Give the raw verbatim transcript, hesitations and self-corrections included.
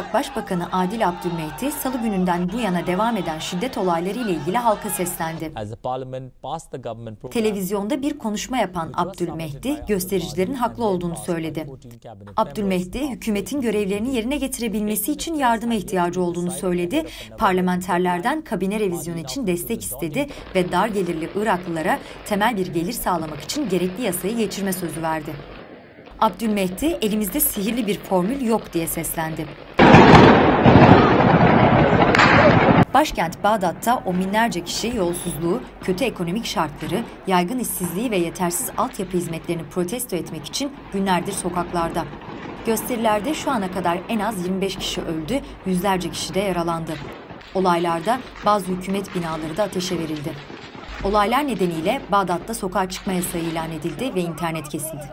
Irak Başbakanı Adil Abdülmehdi, Salı gününden bu yana devam eden şiddet olayları ile ilgili halka seslendi. Televizyonda bir konuşma yapan Abdülmehdi, göstericilerin haklı olduğunu söyledi. Abdülmehdi, hükümetin görevlerini yerine getirebilmesi için yardıma ihtiyacı olduğunu söyledi, parlamenterlerden kabine revizyonu için destek istedi ve dar gelirli Iraklılara temel bir gelir sağlamak için gerekli yasayı geçirme sözü verdi. Abdülmehdi, elimizde sihirli bir formül yok diye seslendi. Başkent Bağdat'ta o binlerce kişi yolsuzluğu, kötü ekonomik şartları, yaygın işsizliği ve yetersiz altyapı hizmetlerini protesto etmek için günlerdir sokaklarda. Gösterilerde şu ana kadar en az yirmi beş kişi öldü, yüzlerce kişi de yaralandı. Olaylarda bazı hükümet binaları da ateşe verildi. Olaylar nedeniyle Bağdat'ta sokağa çıkma yasağı ilan edildi ve internet kesildi.